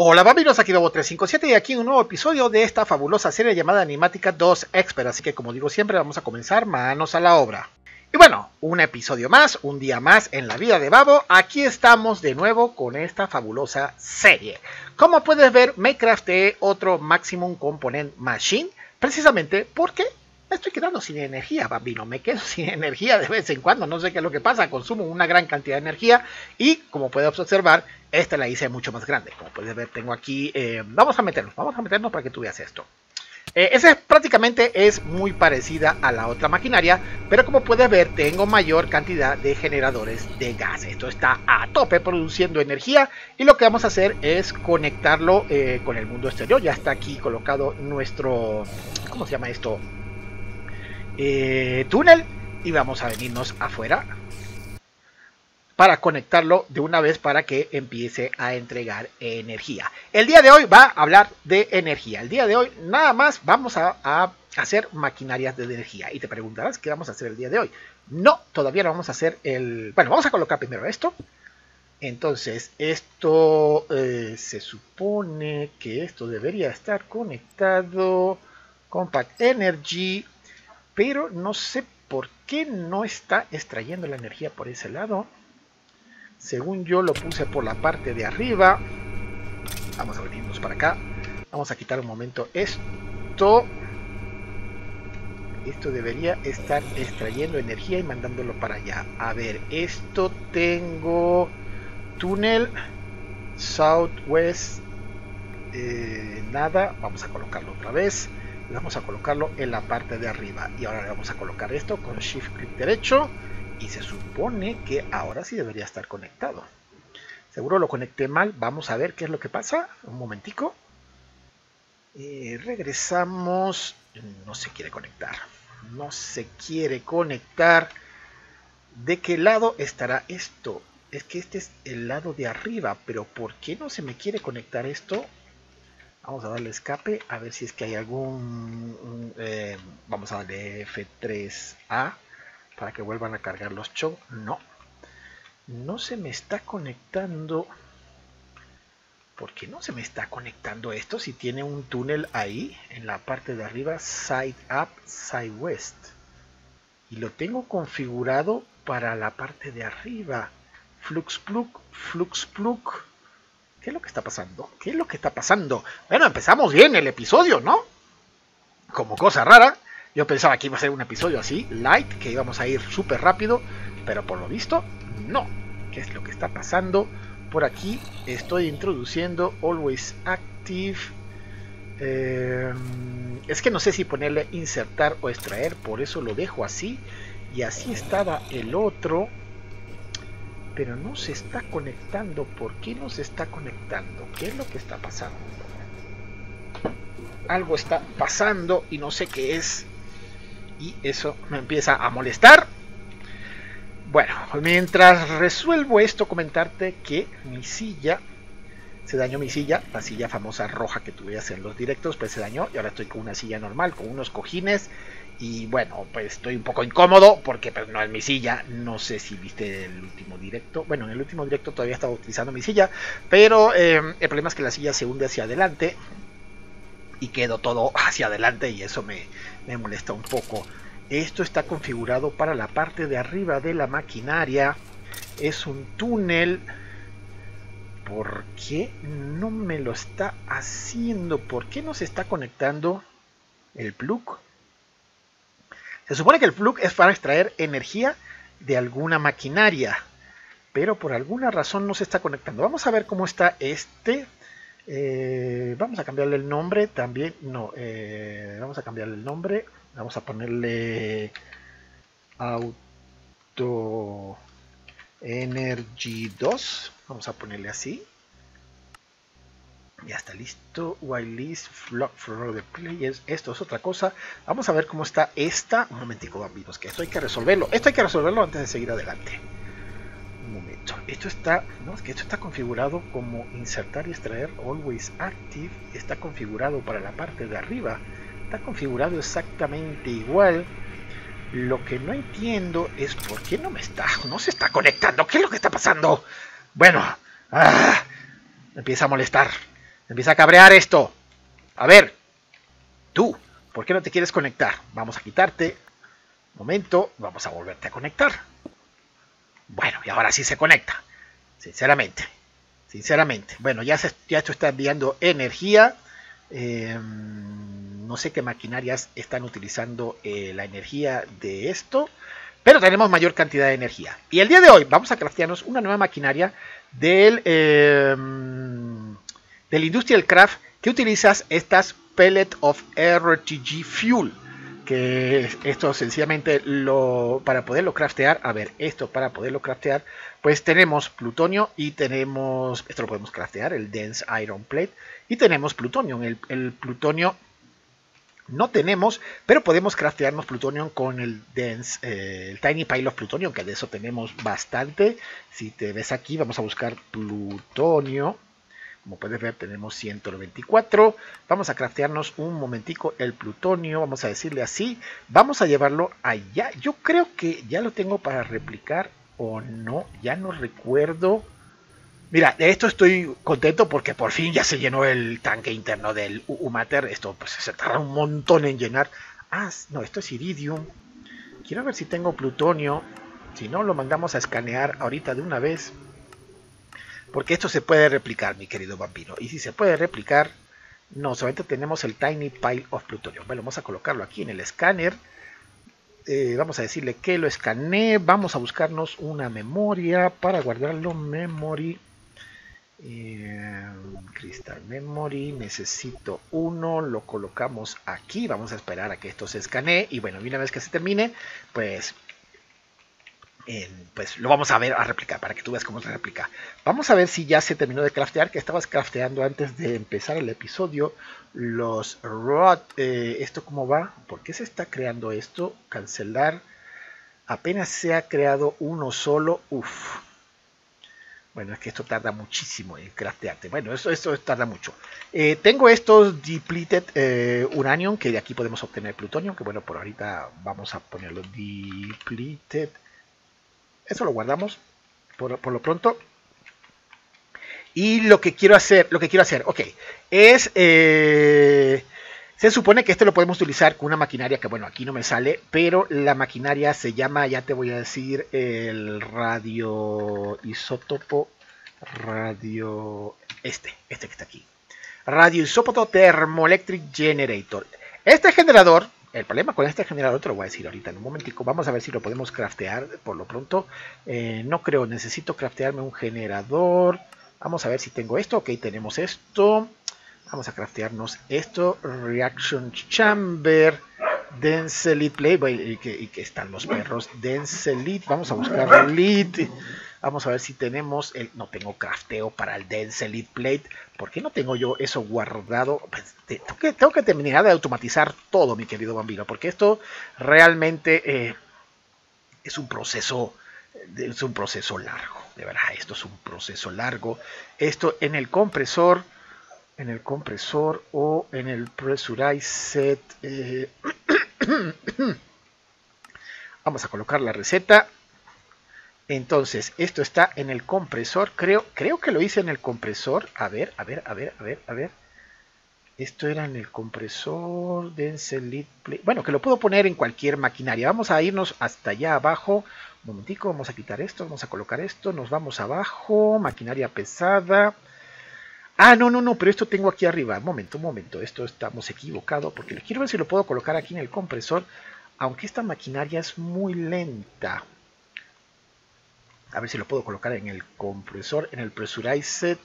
Hola Bambinos, aquí Babo357 y aquí un nuevo episodio de esta fabulosa serie llamada Enigmatica 2 Expert. Así que como digo siempre, vamos a comenzar manos a la obra. Y bueno, un episodio más, un día más en la vida de Babo. Aquí estamos de nuevo con esta fabulosa serie. Como puedes ver, me crafteé otro Maximum Component Machine, precisamente porque me estoy quedando sin energía, Bambino. Me quedo sin energía de vez en cuando. No sé qué es lo que pasa. Consumo una gran cantidad de energía. Y como puedes observar, esta la hice mucho más grande. Como puedes ver, tengo aquí... Vamos a meternos para que tú veas esto. Esa prácticamente es muy parecida a la otra maquinaria, pero como puedes ver tengo mayor cantidad de generadores de gas. Esto está a tope produciendo energía y lo que vamos a hacer es conectarlo con el mundo exterior. Ya está aquí colocado nuestro... ¿cómo se llama esto? Túnel, y vamos a venirnos afuera para conectarlo de una vez para que empiece a entregar energía. El día de hoy va a hablar de energía. El día de hoy nada más vamos a hacer maquinarias de energía. Y te preguntarás qué vamos a hacer el día de hoy. No, todavía no vamos a hacer el... Bueno, vamos a colocar primero esto. Entonces, esto se supone que esto debería estar conectado. Compact Energy. Pero no sé por qué no está extrayendo la energía por ese lado. Según yo lo puse por la parte de arriba. Vamos a venirnos para acá. Vamos a quitar un momento esto. Esto debería estar extrayendo energía y mandándolo para allá. A ver, esto tengo... túnel. Southwest. Nada. Vamos a colocarlo otra vez. Vamos a colocarlo en la parte de arriba. Y ahora le vamos a colocar esto con Shift clic derecho. Y se supone que ahora sí debería estar conectado. Seguro lo conecté mal. Vamos a ver qué es lo que pasa. Un momentico. Regresamos. No se quiere conectar. No se quiere conectar. ¿De qué lado estará esto? Es que este es el lado de arriba. Pero ¿por qué no se me quiere conectar esto? Vamos a darle escape. A ver si es que hay algún... vamos a darle F3A. Para que vuelvan a cargar los chunks. No. No se me está conectando. ¿Por qué no se me está conectando esto? Si tiene un túnel ahí. En la parte de arriba. Side up. Side west. Y lo tengo configurado para la parte de arriba. Fluxplug. Fluxplug. ¿Qué es lo que está pasando? ¿Qué es lo que está pasando? Bueno, empezamos bien el episodio, ¿no? Como cosa rara. Yo pensaba que iba a ser un episodio así, light, que íbamos a ir súper rápido, pero por lo visto, no. ¿Qué es lo que está pasando? Por aquí estoy introduciendo Always Active. Es que no sé si ponerle insertar o extraer, por eso lo dejo así. Y así estaba el otro, pero no se está conectando. ¿Por qué no se está conectando? ¿Qué es lo que está pasando? Algo está pasando y no sé qué es. Y eso me empieza a molestar. Bueno, mientras resuelvo esto, comentarte que mi silla, se dañó mi silla, la silla famosa roja que tuve en los directos, pues se dañó y ahora estoy con una silla normal, con unos cojines. Y bueno, pues estoy un poco incómodo porque pues, no es mi silla. No sé si viste el último directo. Bueno, en el último directo todavía estaba utilizando mi silla, pero el problema es que la silla se hunde hacia adelante y quedo todo hacia adelante y eso me molesta un poco. Esto está configurado para la parte de arriba de la maquinaria. Es un túnel. ¿Por qué no me lo está haciendo? ¿Por qué no se está conectando el plug? Se supone que el plug es para extraer energía de alguna maquinaria, pero por alguna razón no se está conectando. Vamos a ver cómo está este. Vamos a cambiarle el nombre también. No, vamos a cambiarle el nombre. Vamos a ponerle Auto Energy 2. Vamos a ponerle así. Ya está listo. Whitelist Flock for the Players. Esto es otra cosa. Vamos a ver cómo está esta. Un momentico, Bambinos, que esto hay que resolverlo. Esto hay que resolverlo antes de seguir adelante. Momento, esto está, no, es que esto está configurado como insertar y extraer always active, está configurado para la parte de arriba, está configurado exactamente igual. Lo que no entiendo es por qué no se está conectando. ¿Qué es lo que está pasando? Bueno, me empieza a molestar. Empieza a cabrear esto. A ver. Tú, ¿por qué no te quieres conectar? Vamos a quitarte. Momento, vamos a volverte a conectar. Bueno, y ahora sí se conecta. Sinceramente. Sinceramente. Bueno, ya esto está enviando energía. No sé qué maquinarias están utilizando la energía de esto, pero tenemos mayor cantidad de energía. Y el día de hoy vamos a craftearnos una nueva maquinaria del Industrial Craft que utilizas estas Pellet of RTG Fuel. Que esto sencillamente para poderlo craftear, a ver, esto para poderlo craftear, pues tenemos plutonio y tenemos, esto lo podemos craftear, el Dense Iron Plate, y tenemos plutonio. El plutonio no tenemos, pero podemos craftearnos plutonium con el dense, el tiny pile of plutonium, que de eso tenemos bastante. Si te ves aquí, vamos a buscar plutonio. Como puedes ver, tenemos 194. Vamos a craftearnos un momentico el plutonio, vamos a decirle así. Vamos a llevarlo allá. Yo creo que ya lo tengo para replicar o no, ya no recuerdo. Mira, de esto estoy contento porque por fin ya se llenó el tanque interno del U-Mater. Esto pues se tarda un montón en llenar. Ah, no, esto es iridium. Quiero ver si tengo plutonio. Si no, lo mandamos a escanear ahorita de una vez. Porque esto se puede replicar, mi querido vampiro. Y si se puede replicar, no, solamente tenemos el Tiny Pile of Plutonium. Bueno, vamos a colocarlo aquí en el escáner. Vamos a decirle que lo escanee. Vamos a buscarnos una memoria para guardarlo. Memory. Crystal Memory, necesito uno, lo colocamos aquí, vamos a esperar a que esto se escanee y bueno, una vez que se termine, pues lo vamos a ver a replicar, para que tú veas cómo se replica. Vamos a ver si ya se terminó de craftear, que estabas crafteando antes de empezar el episodio, los rod, esto cómo va, ¿por qué se está creando esto? Cancelar, apenas se ha creado uno solo, uff. Bueno, es que esto tarda muchísimo en craftearte. Bueno, esto tarda mucho. Tengo estos depleted uranium, que de aquí podemos obtener plutonio, que bueno, por ahorita vamos a ponerlo depleted. Eso lo guardamos por lo pronto. Y lo que quiero hacer, ok, es... se supone que este lo podemos utilizar con una maquinaria que, bueno, aquí no me sale, pero la maquinaria se llama, ya te voy a decir, el radioisótopo, este que está aquí. Radioisotope Thermoelectric Generator. Este generador, el problema con este generador te lo voy a decir ahorita en un momentico, vamos a ver si lo podemos craftear por lo pronto. No creo, necesito craftearme un generador, vamos a ver si tengo esto, ok, tenemos esto. Vamos a craftearnos esto, Reaction Chamber, Dense Lead Play, y que están los perros, Dense Lead, vamos a buscar Lead, vamos a ver si tenemos, no tengo crafteo para el Dense Lead Plate, ¿por qué no tengo yo eso guardado? Pues tengo que terminar de automatizar todo, mi querido Bambino, porque esto realmente es un proceso largo, de verdad, esto es un proceso largo, esto en el compresor, o en el Pressurized. Vamos a colocar la receta. Entonces, esto está en el compresor. Creo que lo hice en el compresor. A ver. Esto era en el compresor. Dense Lead Play. Bueno, que lo puedo poner en cualquier maquinaria. Vamos a irnos hasta allá abajo. Un momentico, vamos a quitar esto. Vamos a colocar esto. Nos vamos abajo. Maquinaria pesada. Ah, no, pero esto tengo aquí arriba. Un momento, esto estamos equivocados porque les quiero ver si lo puedo colocar aquí en el compresor, aunque esta maquinaria es muy lenta. A ver si lo puedo colocar en el compresor, en el Pressurized.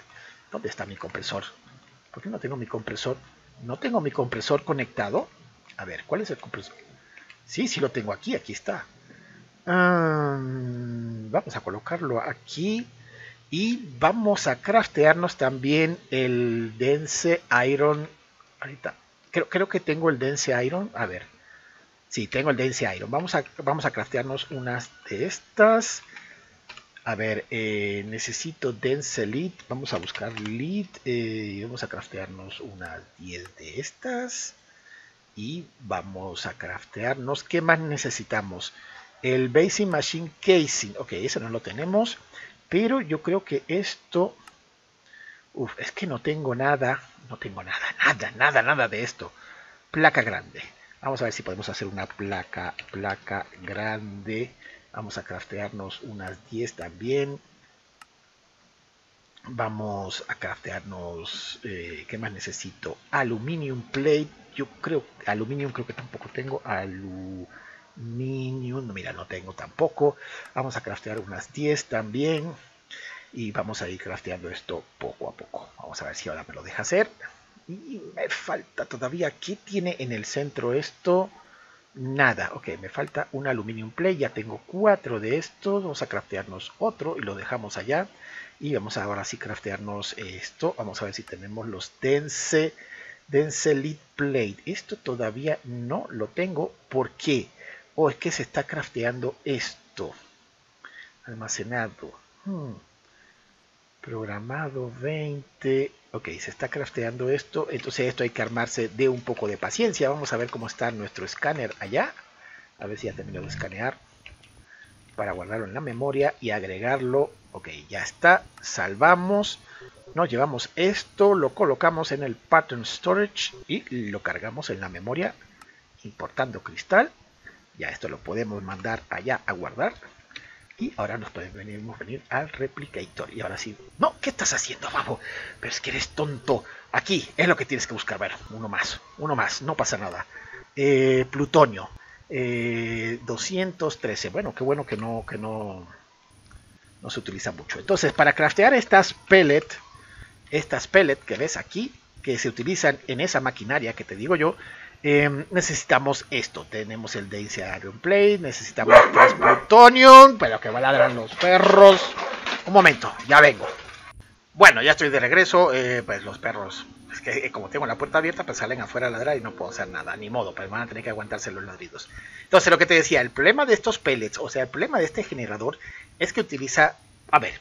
¿Dónde está mi compresor? ¿Por qué no tengo mi compresor? ¿No tengo mi compresor conectado? A ver, ¿cuál es el compresor? Sí lo tengo aquí, aquí está. Vamos a colocarlo aquí. Y vamos a craftearnos también el Dense Iron. Ahorita creo que tengo el Dense Iron. A ver. Sí, tengo el Dense Iron. Vamos a craftearnos unas de estas. A ver, necesito Dense Lead. Vamos a buscar Lead. Vamos a craftearnos unas 10 de estas. Y vamos a craftearnos. ¿Qué más necesitamos? El Basic Machine Casing. Ok, eso no lo tenemos. Pero yo creo que esto... Uf, es que no tengo nada. No tengo nada de esto. Placa grande. Vamos a ver si podemos hacer una placa grande. Vamos a craftearnos unas 10 también. Vamos a craftearnos, ¿qué más necesito? Aluminium plate, yo creo, aluminium creo que tampoco tengo, aluminium, mira, no tengo tampoco. Vamos a craftear unas 10 también y vamos a ir crafteando esto poco a poco. Vamos a ver si ahora me lo deja hacer. Y me falta todavía, ¿qué tiene en el centro esto? Nada, ok, me falta un aluminium plate, ya tengo 4 de estos. Vamos a craftearnos otro y lo dejamos allá. Y vamos ahora sí craftearnos esto. Vamos a ver si tenemos los dense lead plate. Esto todavía no lo tengo. ¿Por qué? O es que se está crafteando esto. Almacenado. Programado 20. Ok, se está crafteando esto. Entonces esto hay que armarse de un poco de paciencia. Vamos a ver cómo está nuestro escáner allá. A ver si ya terminó de escanear. Para guardarlo en la memoria y agregarlo. Ok, ya está. Salvamos. Nos llevamos esto. Lo colocamos en el Pattern Storage. Y lo cargamos en la memoria. Importando cristal. Ya esto lo podemos mandar allá a guardar. Y ahora nos podemos venir al Replicator. Y ahora sí. No, ¿qué estás haciendo, babo? Pero es que eres tonto. Aquí es lo que tienes que buscar. Bueno, uno más. Uno más. No pasa nada. Plutonio. 213. Bueno, qué bueno que no se utiliza mucho. Entonces, para craftear estas pellet que ves aquí, que se utilizan en esa maquinaria que te digo yo, necesitamos esto. Tenemos el Dense Iron Plate, necesitamos 3 plutonium, pero que va a ladrar los perros. Un momento, ya vengo. Bueno, ya estoy de regreso. Pues los perros, es que como tengo la puerta abierta, pues salen afuera a ladrar y no puedo hacer nada, ni modo, pues van a tener que aguantarse los ladridos. Entonces, lo que te decía, el problema de estos pellets, o sea, el problema de este generador, es que utiliza... A ver,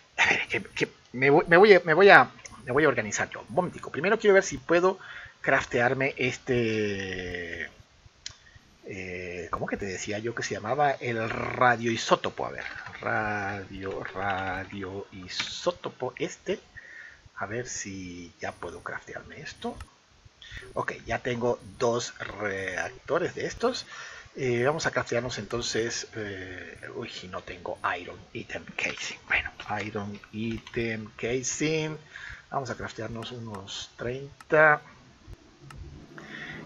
que me voy a organizar yo. Un momentico, primero quiero ver si puedo craftearme este... ¿cómo que te decía yo que se llamaba? El radioisótopo. A ver, radioisótopo este. A ver si ya puedo craftearme esto. Ok, ya tengo 2 reactores de estos. Vamos a craftearnos entonces... uy, no tengo Iron Item Casing. Bueno, Iron Item Casing. Vamos a craftearnos unos 30...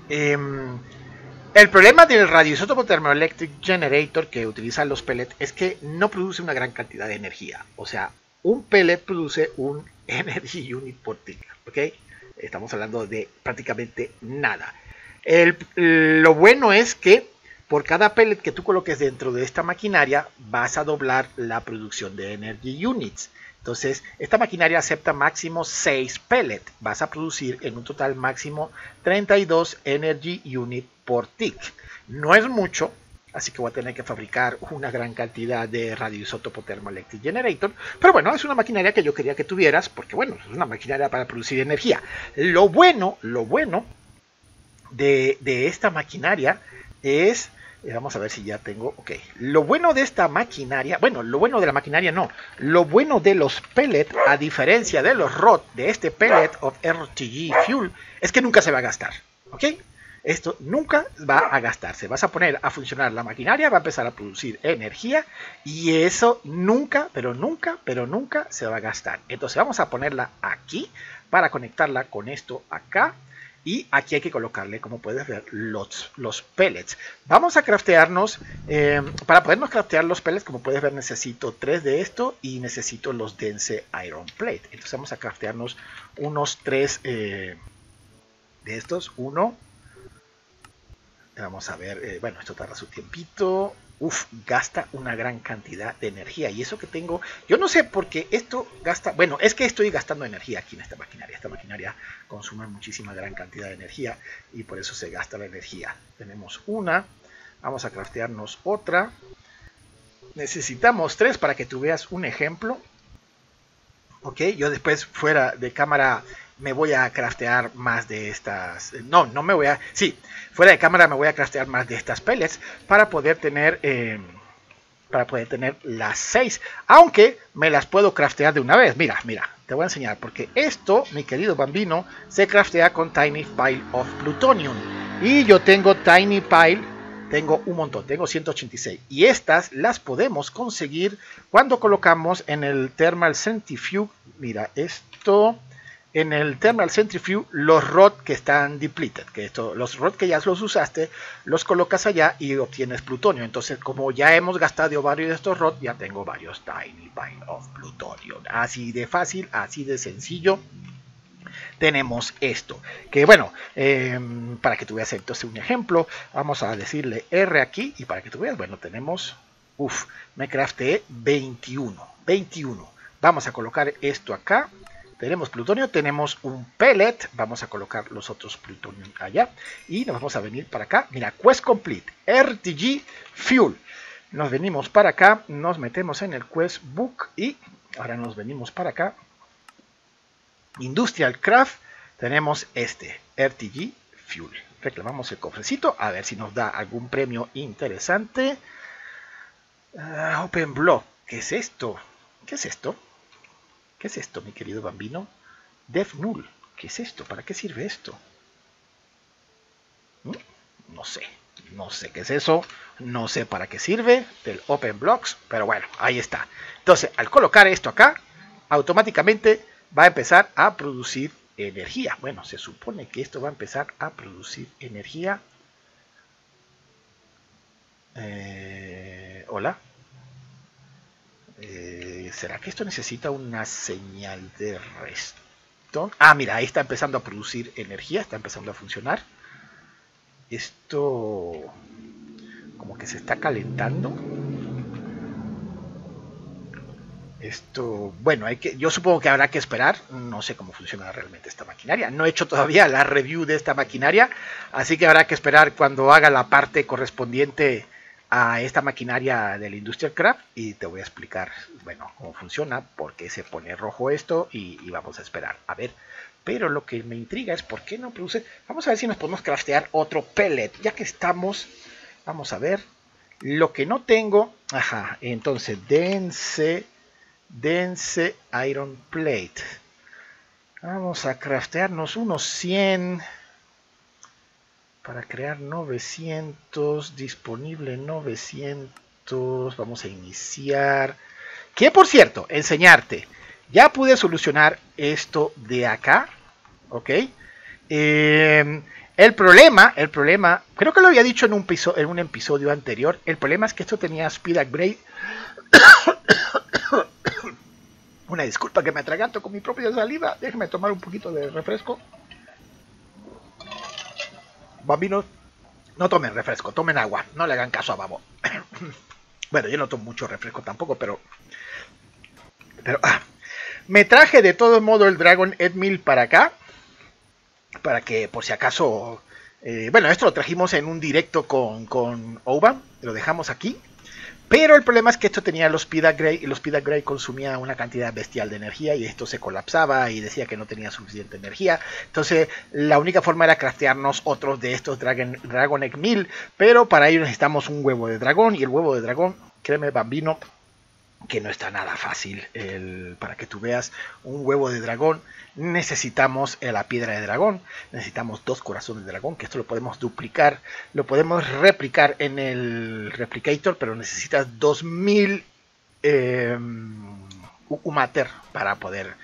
el problema del radioisotopo thermoelectric generator que utilizan los pellets es que no produce una gran cantidad de energía. O sea, un pellet produce un energy unit por tick, ¿ok? Estamos hablando de prácticamente nada. Lo bueno es que por cada pellet que tú coloques dentro de esta maquinaria vas a doblar la producción de energy units. Entonces, esta maquinaria acepta máximo 6 pellets. Vas a producir en un total máximo 32 energy unit por tick. No es mucho, así que voy a tener que fabricar una gran cantidad de radioisotopo thermoelectric generator. Pero bueno, es una maquinaria que yo quería que tuvieras, porque bueno, es una maquinaria para producir energía. Lo bueno de esta maquinaria es... vamos a ver si ya tengo... Ok. Lo bueno de esta maquinaria... Bueno, lo bueno de la maquinaria no. Lo bueno de los pellets, a diferencia de los ROT, de este Pellet of RTG Fuel, es que nunca se va a gastar. ¿Ok? Esto nunca va a gastarse. Vas a poner a funcionar la maquinaria, va a empezar a producir energía y eso nunca, pero nunca se va a gastar. Entonces vamos a ponerla aquí para conectarla con esto acá. Y aquí hay que colocarle, como puedes ver, los pellets. Vamos a craftearnos, para podernos craftear los pellets, como puedes ver, necesito 3 de esto y necesito los dense iron plate. Entonces vamos a craftearnos unos 3 de estos. Uno, vamos a ver, bueno, esto tarda su tiempito. Uf, gasta una gran cantidad de energía. Y eso que tengo, yo no sé por qué esto gasta, bueno, es que estoy gastando energía aquí en esta maquinaria. Esta maquinaria consume muchísima gran cantidad de energía y por eso se gasta la energía. Tenemos una, vamos a craftearnos otra. Necesitamos 3 para que tú veas un ejemplo. Ok, yo después fuera de cámara me voy a craftear más de estas. No me voy a... Sí, fuera de cámara me voy a craftear más de estas pellets para poder tener las 6. Aunque me las puedo craftear de una vez. Mira, Te voy a enseñar, porque esto, mi querido bambino, se craftea con Tiny Pile of Plutonium. Y yo tengo Tiny Pile, tengo un montón, tengo 186. Y estas las podemos conseguir cuando colocamos en el Thermal Centrifuge, mira esto, en el Thermal Centrifuge los rods que están depleted, que esto, los rods que ya los usaste, los colocas allá y obtienes plutonio. Entonces, como ya hemos gastado varios de estos rods, ya tengo varios Tiny Pile of Plutonium. Así de fácil, así de sencillo. Tenemos esto, que bueno, para que tú veas entonces un ejemplo, vamos a decirle R aquí, y para que tú veas, bueno, tenemos, me crafteé 21, vamos a colocar esto acá, tenemos plutonio, tenemos un pellet, vamos a colocar los otros plutonium allá, y nos vamos a venir para acá, mira, quest complete, RTG fuel, nos venimos para acá, nos metemos en el quest book, y ahora nos venimos para acá, Industrial Craft, tenemos este, RTG Fuel. Reclamamos el cofrecito, a ver si nos da algún premio interesante. OpenBlock, ¿qué es esto? ¿Qué es esto? ¿Qué es esto, mi querido bambino? Def Null, ¿qué es esto? ¿Para qué sirve esto? No sé. No sé qué es eso, no sé para qué sirve del OpenBlocks, pero bueno, ahí está. Entonces, al colocar esto acá, automáticamente va a empezar a producir energía. Bueno, se supone que esto va a empezar a producir energía. Hola. ¿Será que esto necesita una señal de redstone? Ah, mira, ahí está empezando a producir energía, está empezando a funcionar. Esto como que se está calentando. Esto, bueno, yo supongo que habrá que esperar, no sé cómo funciona realmente esta maquinaria, no he hecho todavía la review de esta maquinaria, así que habrá que esperar cuando haga la parte correspondiente a esta maquinaria del Industrial Craft y te voy a explicar, bueno, cómo funciona, por qué se pone rojo esto y vamos a esperar, a ver, pero lo que me intriga es por qué no produce, vamos a ver si nos podemos craftear otro pellet, ya que estamos, vamos a ver, lo que no tengo, ajá, entonces dense Iron Plate. Vamos a craftearnos unos 100 para crear 900. Disponible 900. Vamos a iniciar. Que por cierto, enseñarte. Ya pude solucionar esto de acá. Ok. El problema, creo que lo había dicho en un episodio anterior. El problema es que esto tenía Speed Upgrade. Una disculpa que me atraganto con mi propia saliva. Déjeme tomar un poquito de refresco. Bambinos, no tomen refresco, tomen agua. No le hagan caso a Babo. Bueno, yo no tomo mucho refresco tampoco, pero me traje de todo modo el Dragon Edmil para acá. Para que, por si acaso... bueno, esto lo trajimos en un directo con Oban. Lo dejamos aquí. Pero el problema es que esto tenía los Speed Upgrade y los Speed Upgrade consumía una cantidad bestial de energía y esto se colapsaba y decía que no tenía suficiente energía. Entonces la única forma era craftearnos otros de estos Dragon Egg 1000, pero para ello necesitamos un huevo de dragón y el huevo de dragón, créeme bambino, que no está nada fácil. Para que tú veas, un huevo de dragón necesitamos la piedra de dragón, necesitamos 2 corazones de dragón, que esto lo podemos duplicar, lo podemos replicar en el replicator, pero necesitas 2000 U-Mater para poder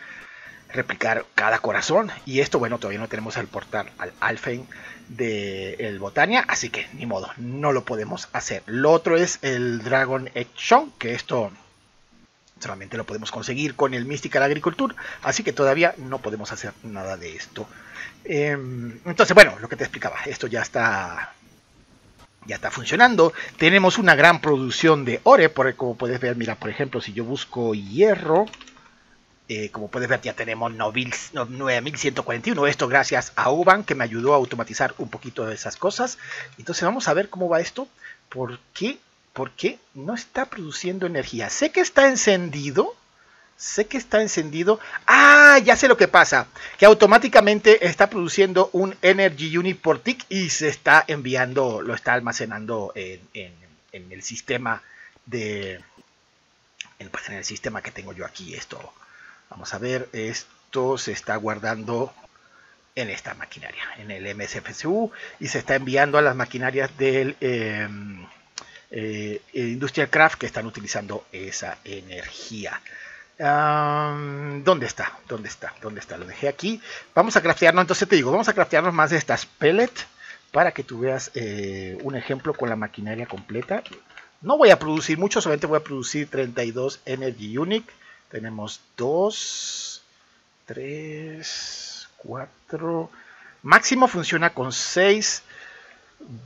replicar cada corazón, y esto, bueno, todavía no tenemos el portal al Alfen del Botania, así que ni modo, no lo podemos hacer. Lo otro es el Dragon Action, que esto solamente lo podemos conseguir con el Mystical Agriculture, así que todavía no podemos hacer nada de esto. Entonces, bueno, lo que te explicaba, esto ya está funcionando. Tenemos una gran producción de ore, como puedes ver, mira, por ejemplo, si yo busco hierro, como puedes ver, ya tenemos 9141, esto gracias a Oban, que me ayudó a automatizar un poquito de esas cosas. Entonces vamos a ver cómo va esto, porque no está produciendo energía. Sé que está encendido. ¡Ah! Ya sé lo que pasa. Que automáticamente está produciendo un Energy Unit por tick y se está enviando, lo está almacenando en el sistema que tengo yo aquí. Esto, Vamos a ver, esto se está guardando en esta maquinaria, en el MSFCU, y se está enviando a las maquinarias del Industrial Craft que están utilizando esa energía. ¿Dónde está? ¿Dónde está? ¿Dónde está? Lo dejé aquí. Vamos a craftearnos, entonces te digo, vamos a craftearnos más de estas pellets para que tú veas un ejemplo con la maquinaria completa. No voy a producir mucho, solamente voy a producir 32 Energy Unit. Tenemos 2, 3, 4. Máximo funciona con 6.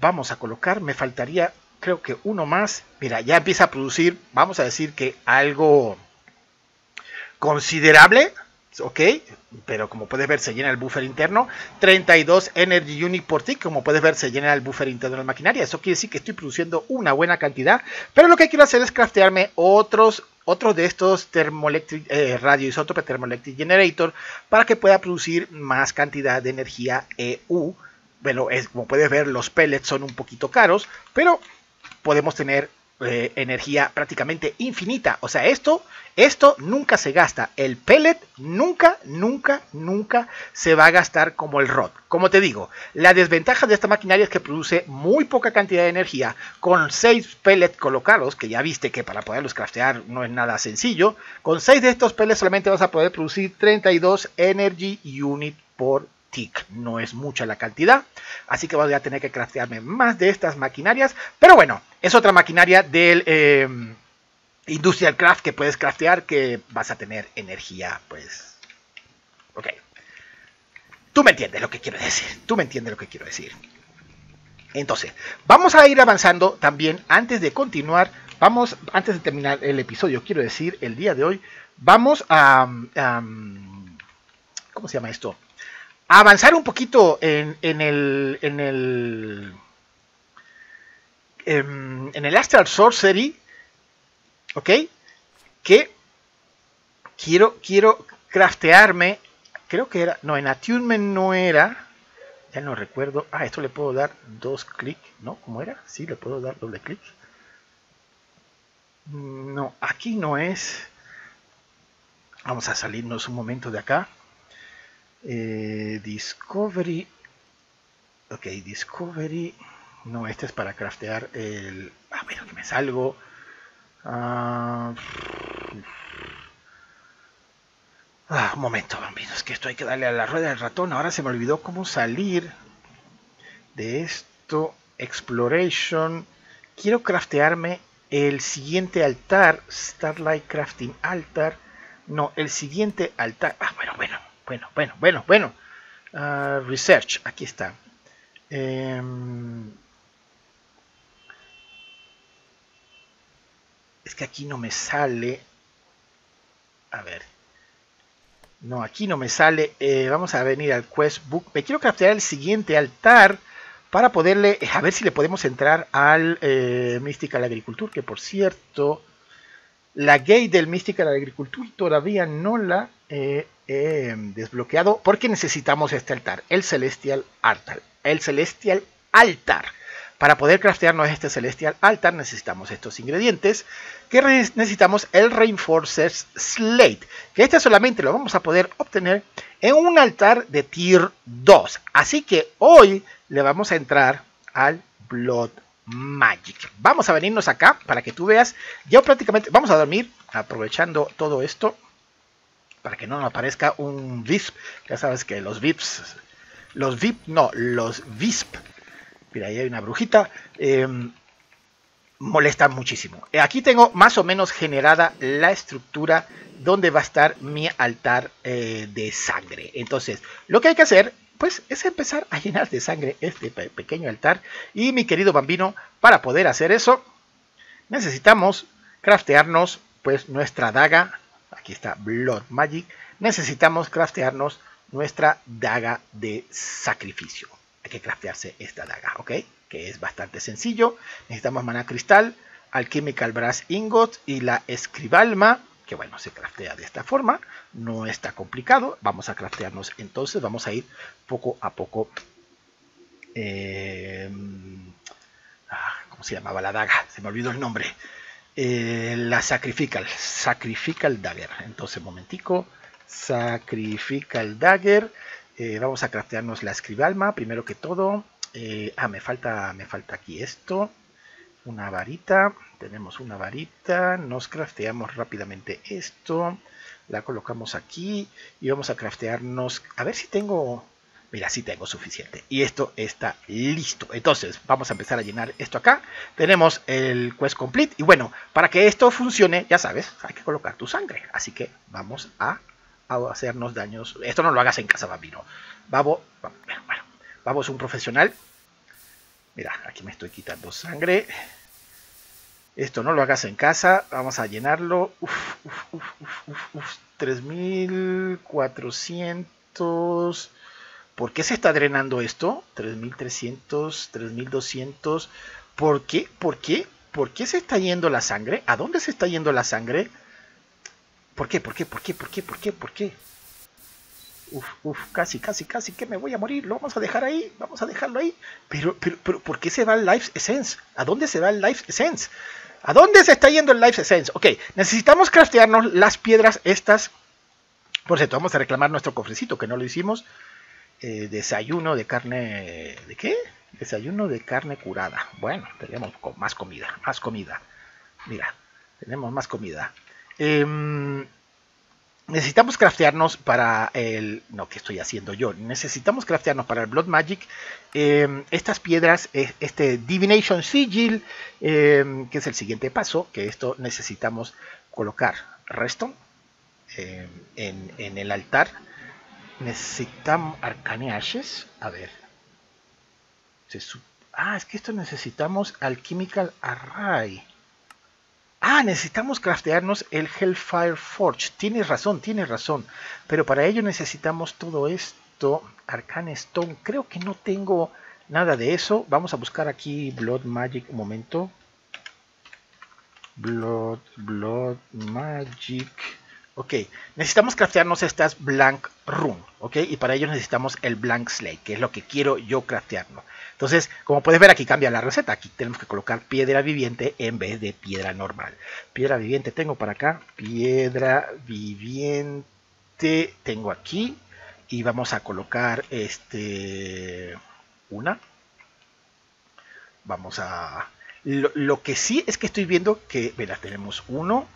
Vamos a colocar, me faltaría creo que uno más. Mira, ya empieza a producir, vamos a decir que algo considerable, ok, pero como puedes ver se llena el buffer interno, 32 Energy Unit por tick, como puedes ver se llena el buffer interno de la maquinaria. Eso quiere decir que estoy produciendo una buena cantidad, pero lo que quiero hacer es craftearme otros de estos Radioisotope Thermoelectric Generator para que pueda producir más cantidad de energía EU. Bueno, como puedes ver los pellets son un poquito caros, pero podemos tener energía prácticamente infinita. O sea, esto nunca se gasta. El pellet nunca se va a gastar como el rod. Como te digo, la desventaja de esta maquinaria es que produce muy poca cantidad de energía. Con 6 pellets colocados, que ya viste que para poderlos craftear no es nada sencillo, con 6 de estos pellets solamente vas a poder producir 32 Energy Unit por tick. No es mucha la cantidad, así que voy a tener que craftearme más de estas maquinarias, pero bueno, es otra maquinaria del Industrial Craft que puedes craftear, que vas a tener energía, pues, ok, tú me entiendes lo que quiero decir, entonces, vamos a ir avanzando también. Antes de continuar, antes de terminar el episodio, quiero decir, el día de hoy, vamos a, ¿cómo se llama esto? Avanzar un poquito en el Astral Sorcery, ¿ok? Que quiero craftearme, creo que era, no, en Attunement no era, ya no recuerdo. Ah, esto le puedo dar dos clics, ¿no? ¿Cómo era? Sí, le puedo dar doble clic. No, aquí no es. Vamos a salirnos un momento de acá. Discovery, ok, Discovery, no, este es para craftear el, a ver, que me salgo, un momento, bambinos, que esto hay que darle a la rueda del ratón. Ahora se me olvidó cómo salir de esto. Exploration, quiero craftearme el siguiente altar, Starlight Crafting Altar, no, el siguiente altar, bueno. Research, aquí está. Es que aquí no me sale. A ver. No, aquí no me sale. Vamos a venir al Quest Book. Me quiero craftear el siguiente altar para poderle... A ver si le podemos entrar al Mystical Agriculture, que por cierto... La gate del Mystical Agriculture todavía no la he desbloqueado porque necesitamos este altar, el Celestial Altar. Para poder craftearnos este Celestial Altar necesitamos estos ingredientes, que necesitamos el Reinforcer's Slate, que este solamente lo vamos a poder obtener en un altar de Tier 2. Así que hoy le vamos a entrar al Blood Magic. Vamos a venirnos acá para que tú veas. Ya prácticamente vamos a dormir aprovechando todo esto para que no nos aparezca un VISP. Ya sabes que los VIPs, los VISP. Mira, ahí hay una brujita. Molesta muchísimo. Aquí tengo más o menos generada la estructura donde va a estar mi altar de sangre. Entonces, lo que hay que hacer, pues, es empezar a llenar de sangre este pequeño altar. Y mi querido bambino, para poder hacer eso, necesitamos craftearnos, pues, nuestra daga. Aquí está Blood Magic. Necesitamos craftearnos nuestra daga de sacrificio. Hay que craftearse esta daga, ¿ok? Que es bastante sencillo. Necesitamos maná cristal, alchemical brass ingot y la escribalma, que bueno, se craftea de esta forma, no está complicado. Vamos a craftearnos entonces, vamos a ir poco a poco. ¿Cómo se llamaba la daga? Se me olvidó el nombre. La Sacrificial Dagger. Entonces, momentico, Sacrificial Dagger. Vamos a craftearnos la Escribalma primero que todo. Me falta aquí esto. Una varita. Tenemos una varita. Nos crafteamos rápidamente esto. La colocamos aquí. Y vamos a craftearnos. A ver si tengo... Mira, sí tengo suficiente. Y esto está listo. Entonces, vamos a empezar a llenar esto acá. Tenemos el quest complete. Y bueno, para que esto funcione, ya sabes, hay que colocar tu sangre. Así que vamos a hacernos daños. Esto no lo hagas en casa, bambino. Babo es un profesional. Mira, aquí me estoy quitando sangre. Esto no lo hagas en casa. Vamos a llenarlo. 3.400... ¿Por qué se está drenando esto? 3.300, 3.200. ¿Por qué? ¿Por qué? ¿Por qué se está yendo la sangre? ¿A dónde se está yendo la sangre? ¿Por qué? ¿Por qué? ¿Por qué? ¿Por qué? ¿Por qué? ¿Por qué? Casi que me voy a morir. Lo vamos a dejar ahí. Vamos a dejarlo ahí. Pero ¿por qué se va el Life Essence? ¿A dónde se va el Life Essence? ¿A dónde se está yendo el Life Essence? Ok, necesitamos craftearnos las piedras estas. Por cierto, vamos a reclamar nuestro cofrecito que no lo hicimos. Desayuno de carne... ¿De qué? Desayuno de carne curada. Bueno, tenemos más comida. Más comida. Mira, tenemos más comida. Necesitamos craftearnos para el... No, ¿qué estoy haciendo yo? Necesitamos craftearnos para el Blood Magic. Estas piedras, este Divination Sigil, que es el siguiente paso, que esto necesitamos colocar redstone en el altar. Necesitamos Arcaneashes. A ver. Es que esto necesitamos Alchemical Array. Necesitamos craftearnos el Hellfire Forge. Tienes razón. Pero para ello necesitamos todo esto. Arcane Stone. Creo que no tengo nada de eso. Vamos a buscar aquí Blood Magic. Un momento. Blood Magic. Ok, necesitamos craftearnos estas Blank Rune, ok, y para ello necesitamos el Blank Slate, que es lo que quiero yo craftearnos. Entonces, como puedes ver, aquí cambia la receta, aquí tenemos que colocar piedra viviente en vez de piedra normal. Piedra viviente tengo para acá, piedra viviente tengo aquí, y vamos a colocar una. Vamos a... Lo que sí es que estoy viendo que, mira, tenemos uno.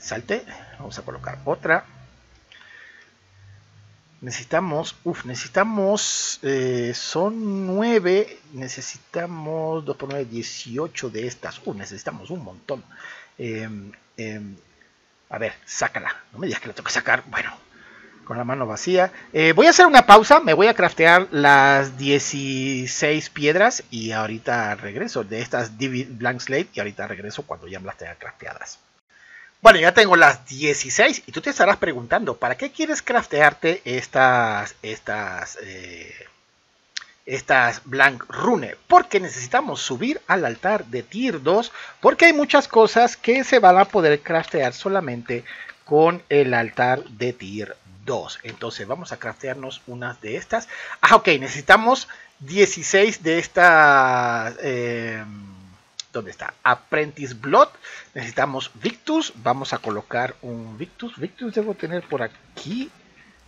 Salte, vamos a colocar otra. Necesitamos son 9, necesitamos 2 por 9, 18 de estas. Necesitamos un montón. A ver, sácala, no me digas que la tengo que sacar. Bueno, con la mano vacía. Voy a hacer una pausa, me voy a craftear las 16 piedras y ahorita regreso de estas Blank Slate y ahorita regreso cuando ya me las tenga crafteadas. Bueno, ya tengo las 16 y tú te estarás preguntando, ¿para qué quieres craftearte estas Blank Rune? Porque necesitamos subir al altar de Tier 2, porque hay muchas cosas que se van a poder craftear solamente con el altar de Tier 2. Entonces vamos a craftearnos unas de estas. Ok, necesitamos 16 de estas... ¿Dónde está? Apprentice Blood. Necesitamos Victus. Vamos a colocar un Victus. Victus debo tener por aquí.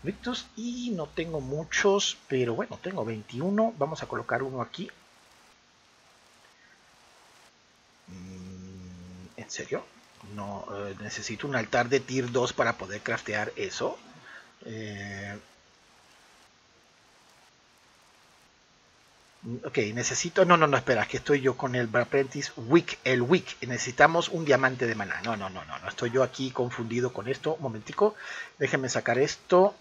Victus. Y no tengo muchos. Pero bueno, tengo 21. Vamos a colocar uno aquí. ¿En serio? No, necesito un altar de Tier 2 para poder craftear eso. Ok, necesito... No, espera, que estoy yo con el Apprentice Weak, el Weak. Necesitamos un diamante de maná. No, estoy yo aquí confundido con esto. Un momentico, déjenme sacar esto.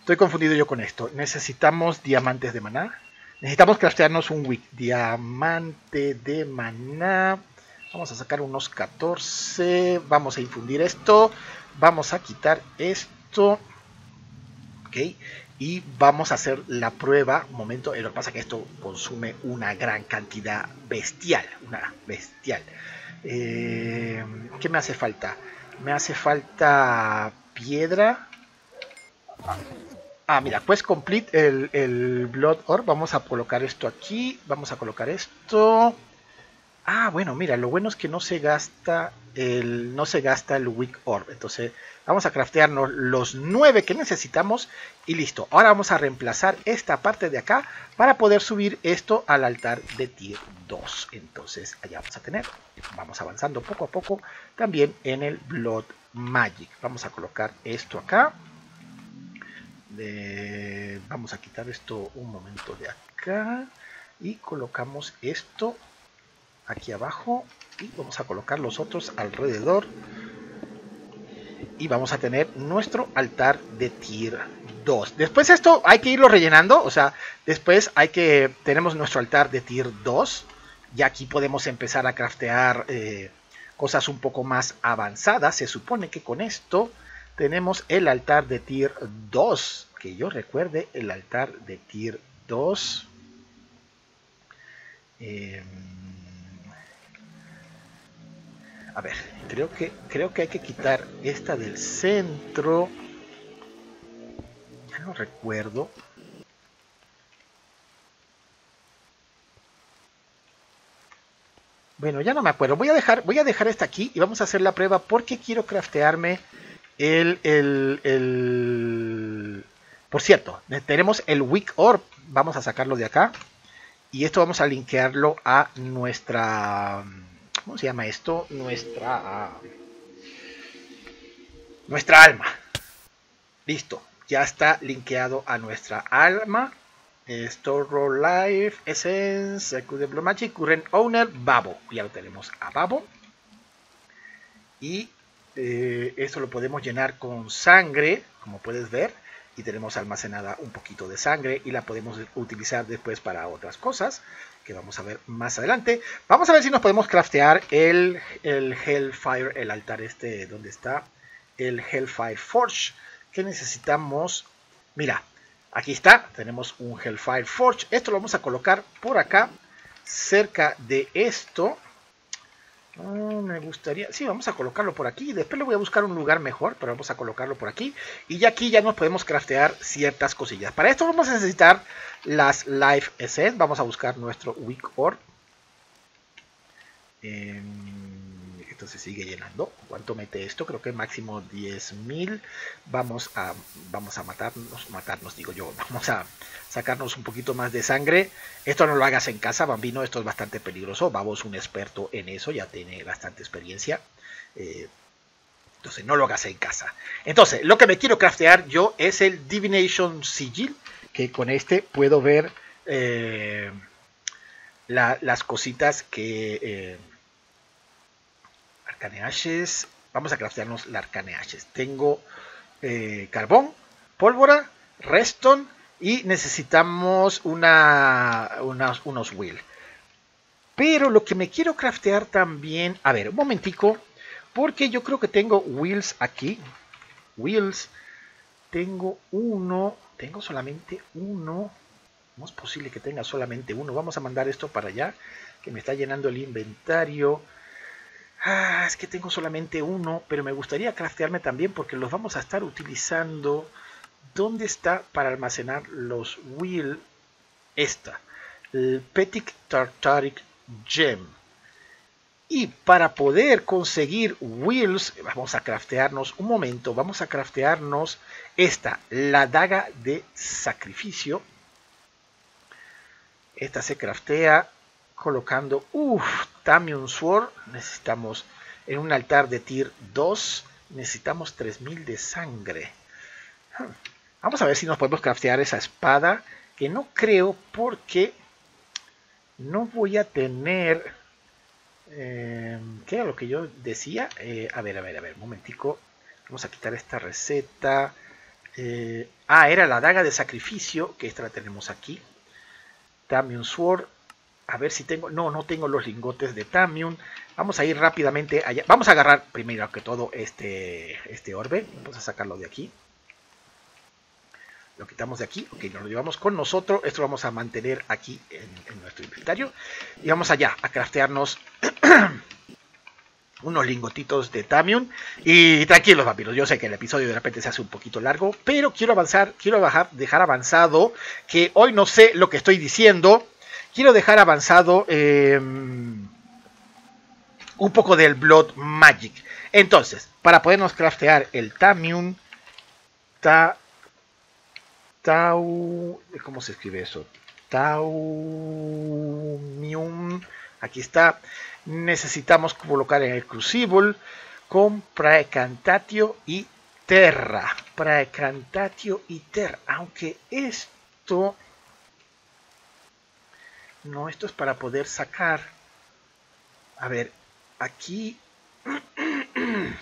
Estoy confundido yo con esto. Necesitamos diamantes de maná. Necesitamos craftearnos un Weak. Diamante de maná. Vamos a sacar unos 14. Vamos a infundir esto. Vamos a quitar esto. Ok. Y vamos a hacer la prueba, un momento, lo que pasa es que esto consume una gran cantidad bestial, ¿qué me hace falta? Me hace falta piedra. Mira, quest complete, el Blood Orb, vamos a colocar esto aquí, vamos a colocar esto. Bueno, mira, lo bueno es que no se gasta el Weak Orb, entonces Vamos a craftearnos los 9 que necesitamos y listo. Ahora vamos a reemplazar esta parte de acá para poder subir esto al altar de tier 2. Entonces allá vamos a tener, vamos avanzando poco a poco también en el Blood Magic. Vamos a colocar esto acá. Vamos a quitar esto un momento de acá y colocamos esto aquí abajo y vamos a colocar los otros alrededor y vamos a tener nuestro altar de tier 2. Después esto hay que irlo rellenando, o sea, después hay que, tenemos nuestro altar de tier 2 y aquí podemos empezar a craftear cosas un poco más avanzadas. Se supone que con esto tenemos el altar de tier 2, que yo recuerde el altar de tier 2 a ver, creo que hay que quitar esta del centro. Ya no recuerdo. Bueno, ya no me acuerdo. Voy a dejar esta aquí y vamos a hacer la prueba porque quiero craftearme el... Por cierto, tenemos el Weak Orb. Vamos a sacarlo de acá. Y esto vamos a linkearlo a nuestra... ¿Cómo se llama esto? Nuestra alma. Listo. Ya está linkeado a nuestra alma. Store Life Essence, Blood Magic, Current Owner, Babo. Ya lo tenemos a Babo. Y esto lo podemos llenar con sangre, como puedes ver. Y tenemos almacenada un poquito de sangre y la podemos utilizar después para otras cosas que vamos a ver más adelante. Vamos a ver si nos podemos craftear el Hellfire, el altar este donde está el Hellfire Forge que necesitamos. Mira, aquí está, tenemos un Hellfire Forge. Esto lo vamos a colocar por acá, cerca de esto. Me gustaría, sí, vamos a colocarlo por aquí. Después le voy a buscar un lugar mejor, pero vamos a colocarlo por aquí. Y ya aquí ya nos podemos craftear ciertas cosillas. Para esto vamos a necesitar las Life Essence. Vamos a buscar nuestro Weak Orb. Esto se sigue llenando. ¿Cuánto mete esto? Creo que máximo 10.000. Vamos a matarnos, digo yo. Vamos a sacarnos un poquito más de sangre. Esto no lo hagas en casa, bambino. Esto es bastante peligroso. Babo es un experto en eso. Ya tiene bastante experiencia. Entonces, no lo hagas en casa. Entonces, lo que me quiero craftear yo es el Divination Sigil. Que con este puedo ver las cositas que... Arcane Ashes, vamos a craftearnos la Arcane Ashes. Tengo carbón, pólvora, redstone y necesitamos unos wheel. Pero lo que me quiero craftear también, a ver, un momentico, porque yo creo que tengo wheels aquí. Wheels, tengo solamente uno. ¿Cómo es posible que tenga solamente uno? Vamos a mandar esto para allá, que me está llenando el inventario. Ah, es que tengo solamente uno, pero me gustaría craftearme también porque los vamos a estar utilizando. ¿Dónde está para almacenar los wheel? Esta, el Petit Tartaric Gem. Y para poder conseguir wheels, vamos a craftearnos un momento. Vamos a craftearnos esta, la daga de sacrificio. Esta se craftea colocando Taumium Sword. Necesitamos en un altar de tier 2, necesitamos 3000 de sangre. Vamos a ver si nos podemos craftear esa espada, que no creo porque no voy a tener ¿qué era lo que yo decía? A ver, un momentico, vamos a quitar esta receta. Era la daga de sacrificio, que esta la tenemos aquí. Taumium Sword. A ver si tengo... No tengo los lingotes de Taumium. Vamos a ir rápidamente allá. Vamos a agarrar primero que todo este orbe. Vamos a sacarlo de aquí. Lo quitamos de aquí. Ok, nos lo llevamos con nosotros. Esto lo vamos a mantener aquí en nuestro inventario. Y vamos allá a craftearnos unos lingotitos de Taumium. Y tranquilos, vampiros. Yo sé que el episodio de repente se hace un poquito largo, pero quiero avanzar. Quiero dejar avanzado que hoy no sé lo que estoy diciendo. Quiero dejar avanzado un poco del Blood Magic. Entonces, para podernos craftear el Taumium, ¿cómo se escribe eso? Taumium, aquí está. Necesitamos colocar en el Crucible con Praecantatio y Terra. Aunque esto... no, esto es para poder sacar... A ver, aquí...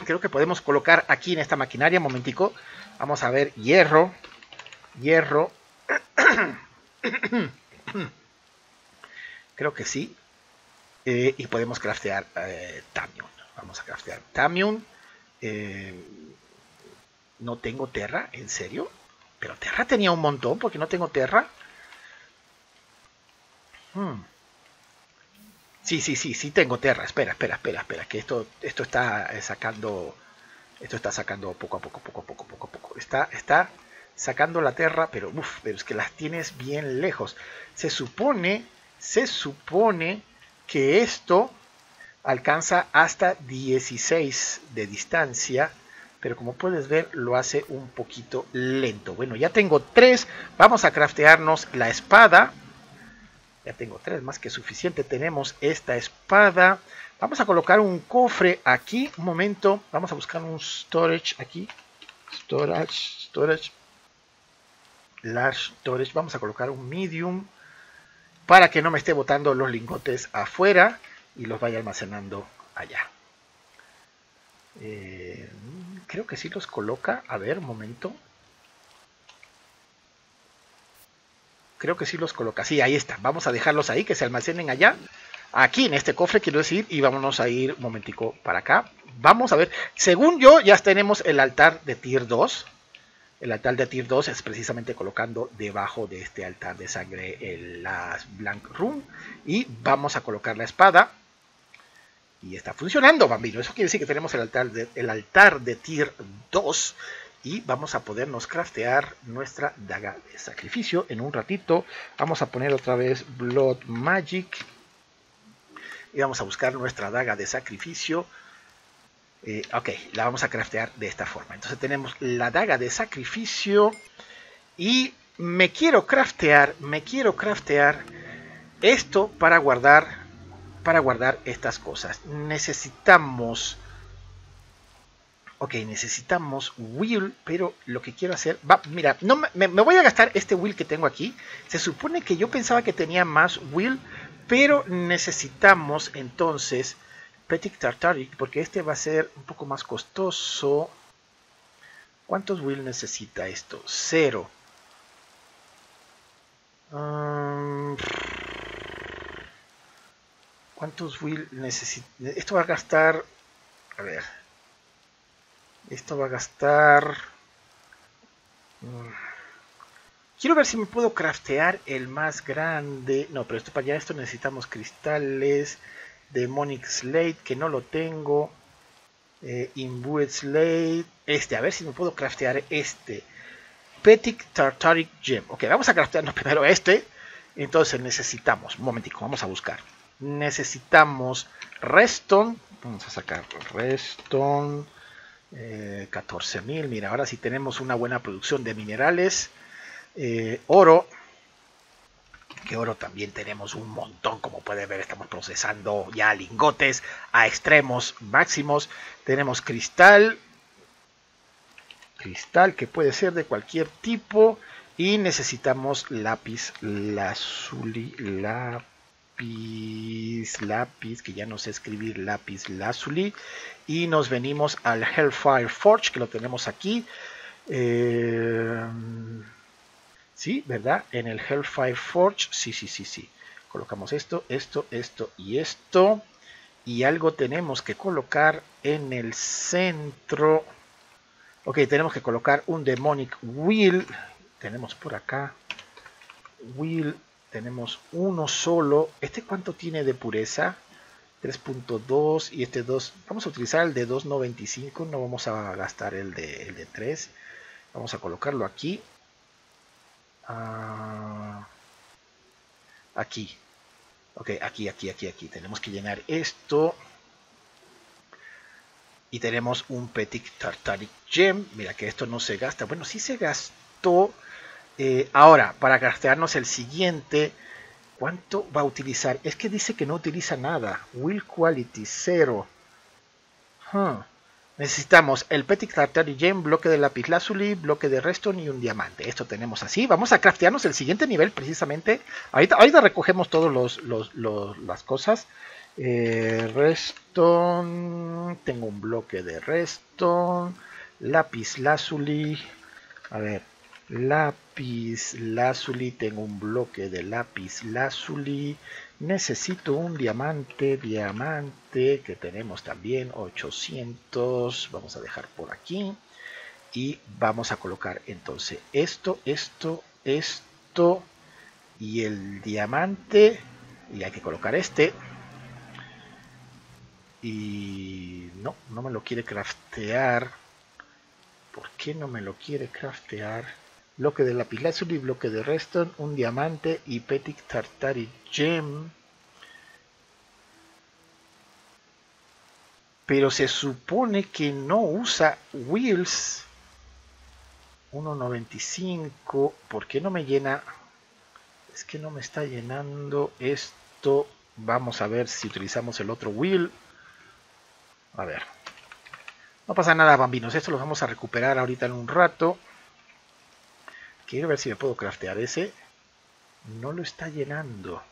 creo que podemos colocar aquí en esta maquinaria. Momentico. Vamos a ver, hierro. Hierro. Creo que sí. Y podemos craftear Taumium. Vamos a craftear Taumium. No tengo Terra, ¿en serio? Pero Terra tenía un montón, porque no tengo Terra. Sí tengo Terra. Espera, que esto está sacando. Esto está sacando poco a poco. Está sacando la Terra, pero uff, pero es que las tienes bien lejos. Se supone que esto alcanza hasta 16 de distancia, pero como puedes ver lo hace un poquito lento. Bueno, ya tengo 3, vamos a craftearnos la espada. Ya tengo 3, más que suficiente, tenemos esta espada. Vamos a colocar un cofre aquí, un momento, vamos a buscar un storage aquí. Storage, large storage, vamos a colocar un medium para que no me esté botando los lingotes afuera y los vaya almacenando allá. Creo que sí los coloca, a ver, un momento. Creo que sí los coloca, sí, ahí están. Vamos a dejarlos ahí, que se almacenen allá. Aquí en este cofre, quiero decir, y vámonos a ir un momentico para acá. Vamos a ver, según yo ya tenemos el altar de tier 2. El altar de tier 2 es precisamente colocando debajo de este altar de sangre las Blank Rune. Y vamos a colocar la espada. Y está funcionando, bambino. Eso quiere decir que tenemos el altar de tier 2. Y vamos a podernos craftear nuestra daga de sacrificio en un ratito. Vamos a poner otra vez Blood Magic. Y vamos a buscar nuestra daga de sacrificio. Ok, la vamos a craftear de esta forma. Entonces tenemos la daga de sacrificio. Y me quiero craftear esto para guardar estas cosas. Necesitamos... ok, necesitamos wheel, pero lo que quiero hacer... mira, no, me voy a gastar este wheel que tengo aquí. Se supone que yo pensaba que tenía más wheel, pero necesitamos entonces Petit Tartaric, porque este va a ser un poco más costoso. ¿Cuántos wheel necesita esto? 0. ¿Cuántos wheel necesita? Esto va a gastar... a ver... esto va a gastar... quiero ver si me puedo craftear el más grande. No, pero esto, para allá, esto necesitamos cristales. Demonic Slate, que no lo tengo. Imbued Slate. Este, a ver si me puedo craftear este. Petit Tartaric Gem. Ok, vamos a craftearnos primero este. Entonces necesitamos... un momentico, vamos a buscar. Necesitamos Redstone. Vamos a sacar Redstone. 14.000, mira, ahora sí tenemos una buena producción de minerales. Oro, que oro también tenemos un montón, como pueden ver estamos procesando ya lingotes a extremos máximos. Tenemos cristal que puede ser de cualquier tipo, y necesitamos lápiz lazuli, que ya no sé escribir, lápiz lazuli. Y nos venimos al Hellfire Forge, que lo tenemos aquí. Sí, ¿verdad? En el Hellfire Forge, sí. Colocamos esto. Y algo tenemos que colocar en el centro. Ok, tenemos que colocar un Demonic Wheel. Tenemos por acá. Wheel. Tenemos uno solo. ¿Este cuánto tiene de pureza? 3.2 y este 2. Vamos a utilizar el de 2.95. No vamos a gastar el de 3. Vamos a colocarlo aquí. Aquí. Ok, aquí. Tenemos que llenar esto. Y tenemos un Petit Tartaric Gem. Mira que esto no se gasta. Bueno, sí se gastó. Ahora, para gastarnos el siguiente, ¿cuánto va a utilizar? Es que dice que no utiliza nada. Will Quality, 0. Necesitamos el Petit Tartaric Gem, bloque de lapislázuli, bloque de redstone y un diamante. Esto tenemos así. Vamos a craftearnos el siguiente nivel precisamente. Ahorita recogemos todas las cosas. Redstone. Tengo un bloque de redstone. Lapislázuli. A ver. Lapislázuli. Tengo un bloque de lapislázuli. Necesito un diamante, que tenemos también 800, vamos a dejar por aquí y vamos a colocar entonces esto y el diamante, y hay que colocar este, y no me lo quiere craftear. ¿Por qué no me lo quiere craftear? Bloque de lapislázuli, bloque de redstone, un diamante y Petit Tartaric Gem. Pero se supone que no usa wheels. 1.95. ¿Por qué no me llena? Es que no me está llenando esto. Vamos a ver si utilizamos el otro wheel. A ver. No pasa nada, bambinos. Esto lo vamos a recuperar ahorita en un rato. Quiero ver si me puedo craftear ese. No lo está llenando.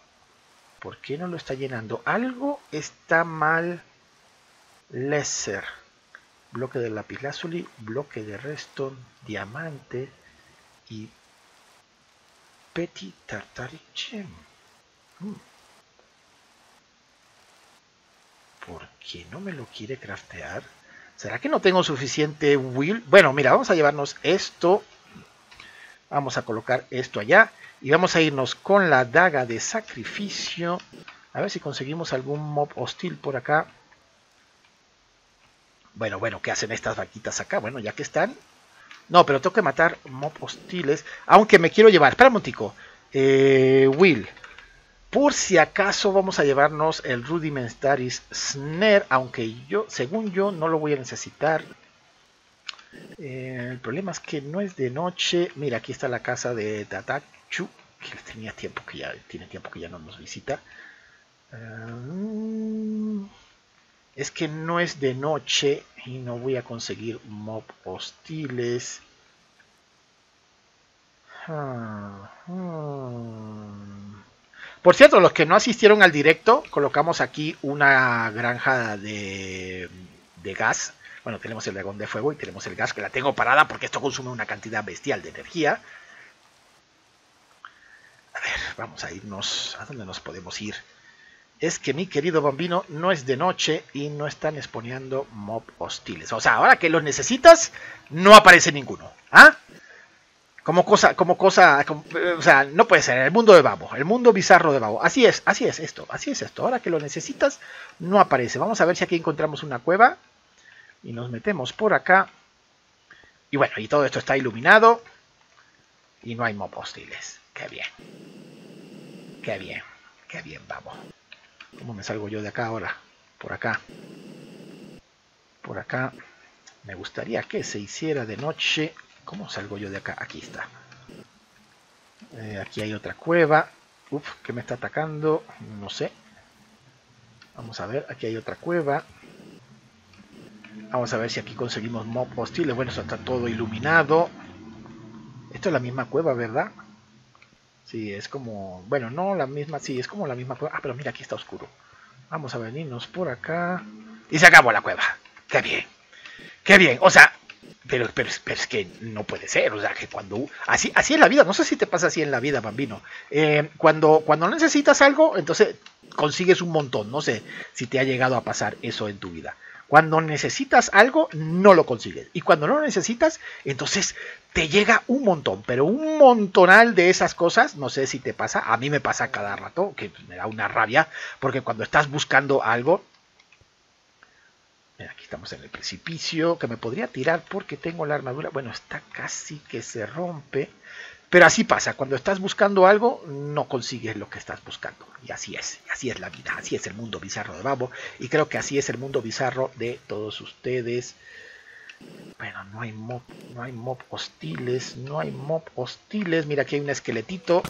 ¿Por qué no lo está llenando? Algo está mal. Lesser. Bloque de lapislázuli. Bloque de redstone. Diamante. Y Petit Tartaric Gem. ¿Por qué no me lo quiere craftear? ¿Será que no tengo suficiente wheel? Bueno, mira, vamos a llevarnos esto. Vamos a colocar esto allá y vamos a irnos con la daga de sacrificio. A ver si conseguimos algún mob hostil por acá. Bueno, ¿qué hacen estas vaquitas acá? Bueno, ya que están. No, pero tengo que matar mob hostiles. Aunque me quiero llevar. Espera un momentico. Will. Por si acaso vamos a llevarnos el Rudimentaris Snare. Aunque yo, según yo, no lo voy a necesitar. El problema es que no es de noche. Mira, aquí está la casa de Tatachu, que tiene tiempo que ya no nos visita. Es que no es de noche y no voy a conseguir mob hostiles. Por cierto, los que no asistieron al directo, colocamos aquí una granja de gas. Bueno, tenemos el dragón de fuego y tenemos el gas, que la tengo parada porque esto consume una cantidad bestial de energía. A ver, vamos a irnos. ¿A dónde nos podemos ir? Es que, mi querido bambino, no es de noche y no están exponeando mob hostiles. O sea, ahora que los necesitas, no aparece ninguno. ¿Ah? O sea, no puede ser. El mundo de Babo. El mundo bizarro de Babo. Así es esto. Ahora que lo necesitas, no aparece. Vamos a ver si aquí encontramos una cueva. Y nos metemos por acá. Y bueno, y todo esto está iluminado. Y no hay mob hostiles. ¡Qué bien! ¡Qué bien! ¡Qué bien, vamos! ¿Cómo me salgo yo de acá ahora? Por acá. Por acá. Me gustaría que se hiciera de noche. ¿Cómo salgo yo de acá? Aquí está. Aquí hay otra cueva. Uf, ¿qué me está atacando? No sé. Vamos a ver. Aquí hay otra cueva. Vamos a ver si aquí conseguimos mob hostiles. Bueno, eso está todo iluminado. Esto es la misma cueva, ¿verdad? Sí, es como... Bueno, no la misma... Sí, es como la misma cueva. Ah, pero mira, aquí está oscuro. Vamos a venirnos por acá. Y se acabó la cueva. ¡Qué bien! ¡Qué bien! O sea... Pero es que no puede ser. O sea, que cuando... Así es la vida. No sé si te pasa así en la vida, bambino. Cuando necesitas algo, entonces consigues un montón. No sé si te ha llegado a pasar eso en tu vida. Cuando necesitas algo, no lo consigues. Y cuando no lo necesitas, entonces te llega un montón. Pero un montonal de esas cosas, no sé si te pasa. A mí me pasa cada rato, que me da una rabia. Porque cuando estás buscando algo... Mira, aquí estamos en el precipicio, que me podría tirar porque tengo la armadura. Bueno, está casi que se rompe. Pero así pasa, cuando estás buscando algo, no consigues lo que estás buscando. Y así es la vida, así es el mundo bizarro de Babo. Y creo que así es el mundo bizarro de todos ustedes. Bueno, no hay mob hostiles, Mira, aquí hay un esqueletito.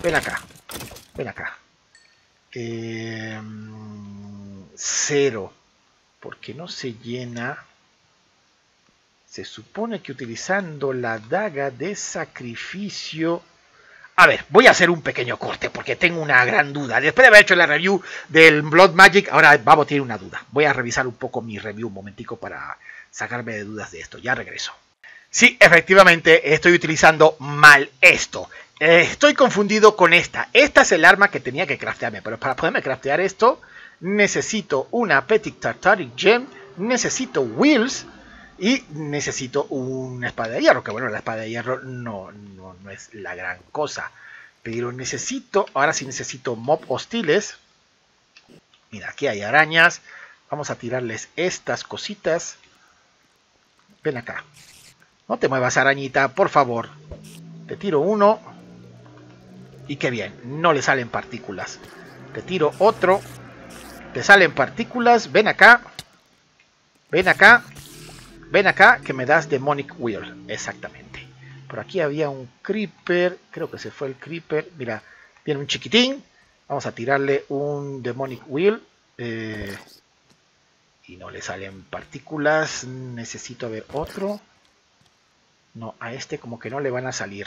Ven acá, cero, porque no se llena. Se supone que utilizando la daga de sacrificio... A ver, voy a hacer un pequeño corte porque tengo una gran duda. Después de haber hecho la review del Blood Magic, ahora Babo tiene una duda. Voy a revisar un poco mi review un momentico para sacarme de dudas de esto. Ya regreso. Sí, efectivamente, estoy utilizando mal esto. Estoy confundido con esta. Esta es el arma que tenía que craftearme, pero para poderme craftear esto, necesito una Petit Tartaric Gem, necesito wheels... Y necesito una espada de hierro, que bueno, la espada de hierro no es la gran cosa. Pero necesito, ahora sí necesito mob hostiles. Mira, aquí hay arañas. Vamos a tirarles estas cositas. Ven acá. No te muevas, arañita, por favor. Te tiro uno. Y qué bien, no le salen partículas. Te tiro otro. Te salen partículas. Ven acá. Ven acá. Ven acá que me das Demonic Wheel. Exactamente. Por aquí había un creeper. Creo que se fue el creeper. Mira, viene un chiquitín. Vamos a tirarle un Demonic Wheel. Y no le salen partículas. Necesito ver otro. No, a este como que no le van a salir.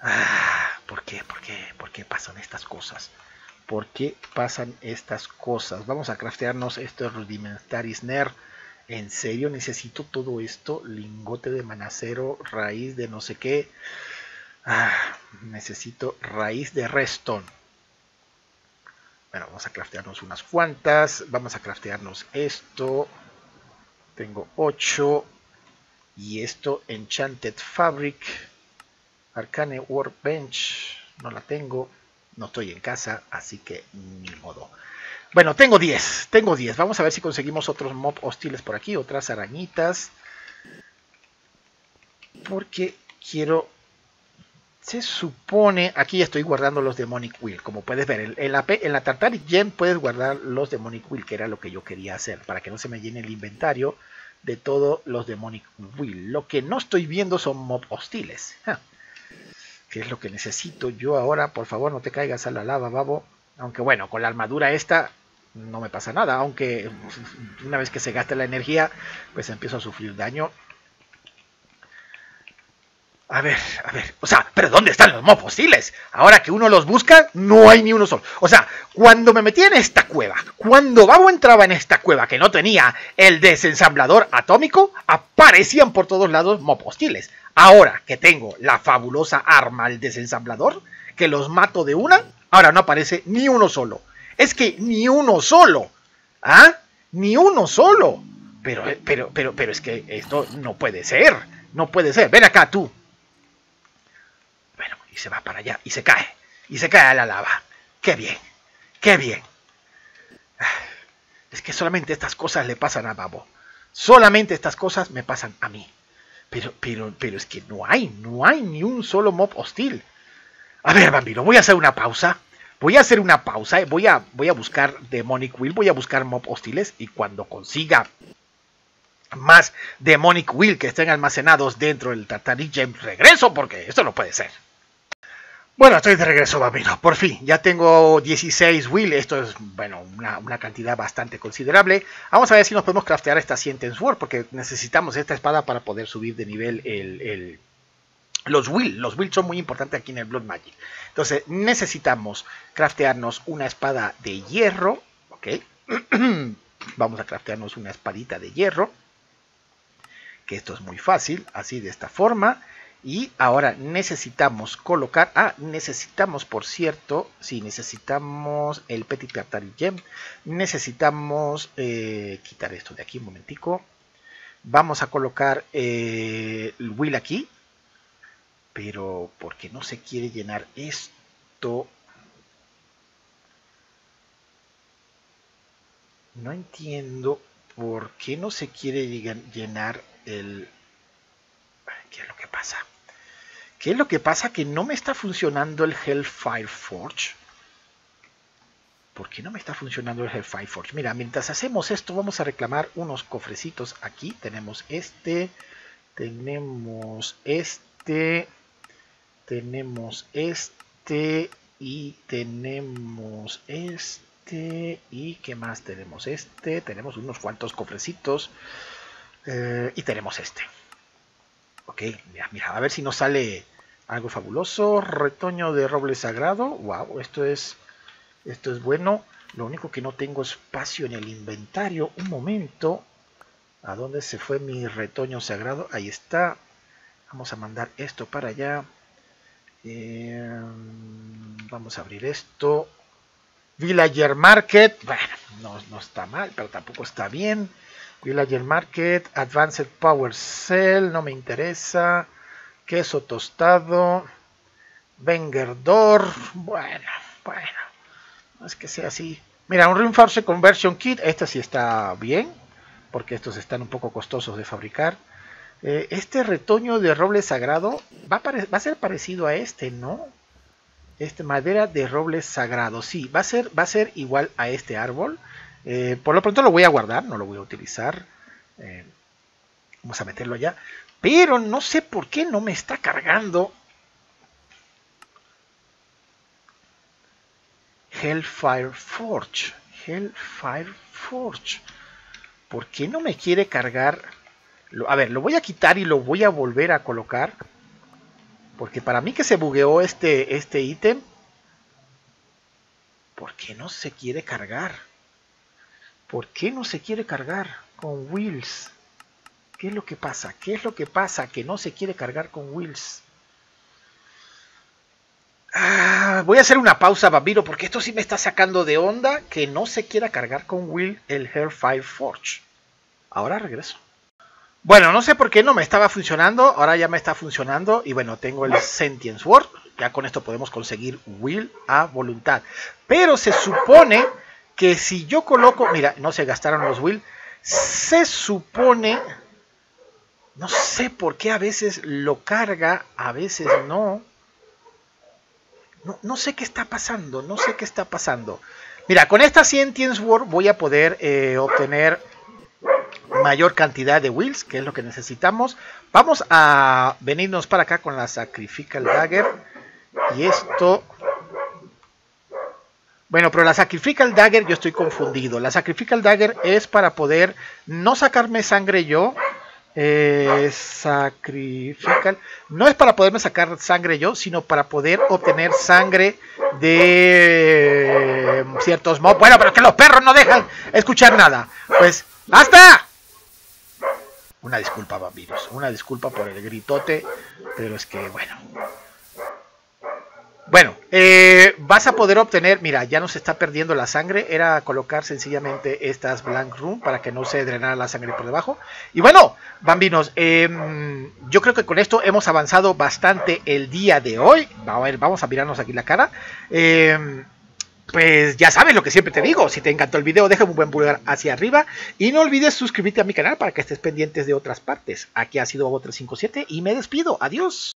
Ah, ¿por qué? ¿Por qué pasan estas cosas? Vamos a craftearnos estos Rudimentary Snare. En serio, necesito todo esto, lingote de manacero, raíz de no sé qué, necesito raíz de redstone. Bueno, vamos a craftearnos unas cuantas, vamos a craftearnos esto, tengo 8, y esto, Enchanted Fabric, Arcane Workbench, no la tengo, no estoy en casa, así que ni modo. Bueno, tengo 10, Vamos a ver si conseguimos otros mob hostiles por aquí, otras arañitas. Porque quiero... Se supone... Aquí estoy guardando los Demonic Wheel, como puedes ver. En la Tartaric Gem puedes guardar los Demonic Wheel, que era lo que yo quería hacer, para que no se me llene el inventario de todos los Demonic Wheel. Lo que no estoy viendo son mob hostiles. ¿Qué es lo que necesito yo ahora? Por favor, no te caigas a la lava, Babo. Aunque bueno, con la armadura esta no me pasa nada. Aunque una vez que se gasta la energía, pues empiezo a sufrir daño. A ver. O sea, ¿pero dónde están los mob hostiles? Ahora que uno los busca, no hay ni uno solo. O sea, cuando me metí en esta cueva, cuando Babo entraba en esta cueva que no tenía el desensamblador atómico, aparecían por todos lados mob hostiles. Ahora que tengo la fabulosa arma, el desensamblador, que los mato de una... Ahora no aparece ni uno solo. Es que ni uno solo. ¿Ah? Ni uno solo. Pero es que esto no puede ser. No puede ser. Ven acá tú. Bueno, y se va para allá. Y se cae. Y se cae a la lava. Qué bien. Qué bien. Es que solamente estas cosas le pasan a Babo. Solamente estas cosas me pasan a mí. Pero es que no hay ni un solo mob hostil. A ver, bambino, voy a hacer una pausa. Voy a buscar Demonic Will, voy a buscar mob hostiles. Y cuando consiga más Demonic Will que estén almacenados dentro del Tartaric Gem, regreso porque esto no puede ser. Bueno, estoy de regreso, bambino. Por fin, ya tengo 16 Will. Esto es, bueno, una cantidad bastante considerable. Vamos a ver si nos podemos craftear esta Sentient Sword, porque necesitamos esta espada para poder subir de nivel Los Will son muy importantes aquí en el Blood Magic. Entonces necesitamos craftearnos una espada de hierro. Ok. Vamos a craftearnos una espadita de hierro. Que esto es muy fácil. Así de esta forma. Y ahora necesitamos colocar... Ah, necesitamos, por cierto... Sí, necesitamos el Petit Tartaric Gem. Necesitamos quitar esto de aquí un momentico. Vamos a colocar el Will aquí. Pero porque no se quiere llenar esto. No entiendo por qué no se quiere llenar el... ¿Qué es lo que pasa? ¿Qué es lo que pasa? Que no me está funcionando el Hellfire Forge. ¿Por qué no me está funcionando el Hellfire Forge? Mira, mientras hacemos esto vamos a reclamar unos cofrecitos aquí. Tenemos este, tenemos este, tenemos este y tenemos este. ¿Y qué más tenemos? Este, tenemos unos cuantos cofrecitos y tenemos este. Ok, mira, mira, a ver si nos sale algo fabuloso. Retoño de roble sagrado. Wow, esto es bueno. Lo único que no tengo espacio en el inventario. Un momento. ¿A dónde se fue mi retoño sagrado? Ahí está. Vamos a mandar esto para allá. Vamos a abrir esto. Villager Market. Bueno, no está mal, pero tampoco está bien. Villager Market, Advanced Power Cell, no me interesa. Queso tostado, Vengerdor, bueno, no es que sea así. Mira, un Reinforce Conversion Kit, este sí está bien, porque estos están un poco costosos de fabricar. Este retoño de roble sagrado va a ser parecido a este, ¿no? Este madera de roble sagrado, sí, va a ser igual a este árbol. Por lo pronto lo voy a guardar, no lo voy a utilizar. Vamos a meterlo allá. Pero no sé por qué no me está cargando Hellfire Forge. Hellfire Forge. ¿Por qué no me quiere cargar? A ver, lo voy a quitar y lo voy a volver a colocar. Porque para mí que se bugueó este ítem. ¿Por qué no se quiere cargar? ¿Por qué no se quiere cargar con Wheels? ¿Qué es lo que pasa? ¿Qué es lo que pasa que no se quiere cargar con Wheels? Voy a hacer una pausa, Bambino, porque esto sí me está sacando de onda que no se quiera cargar con Wheels el Hellfire Forge. Ahora regreso. Bueno, no sé por qué no me estaba funcionando. Ahora ya me está funcionando. Y bueno, tengo el Sentient Sword. Ya con esto podemos conseguir Wheels a voluntad. Pero se supone que si yo coloco, mira, no se gastaron los Will, se supone, no sé por qué a veces lo carga, a veces no sé qué está pasando, no sé qué está pasando. Mira, con esta Sentient Sword voy a poder obtener mayor cantidad de Wills, que es lo que necesitamos. Vamos a venirnos para acá con la Sacrificial Dagger, y esto... Bueno, pero la Sacrificial Dagger yo estoy confundido. La Sacrificial Dagger es para poder no sacarme sangre yo. Sacrificial. No es para poderme sacar sangre yo, sino para poder obtener sangre de ciertos mobs. Bueno, pero es que los perros no dejan escuchar nada. Pues, ¡basta! Una disculpa, Bambinos. Una disculpa por el gritote. Pero es que, bueno... Bueno, vas a poder obtener, mira, ya no se está perdiendo la sangre, era colocar sencillamente estas Blank Rune para que no se drenara la sangre por debajo. Y bueno, Bambinos, yo creo que con esto hemos avanzado bastante el día de hoy. A ver, vamos a mirarnos aquí la cara. Pues ya sabes lo que siempre te digo, si te encantó el video déjame un buen pulgar hacia arriba y no olvides suscribirte a mi canal para que estés pendientes de otras partes. Aquí ha sido Babo357 y me despido, adiós.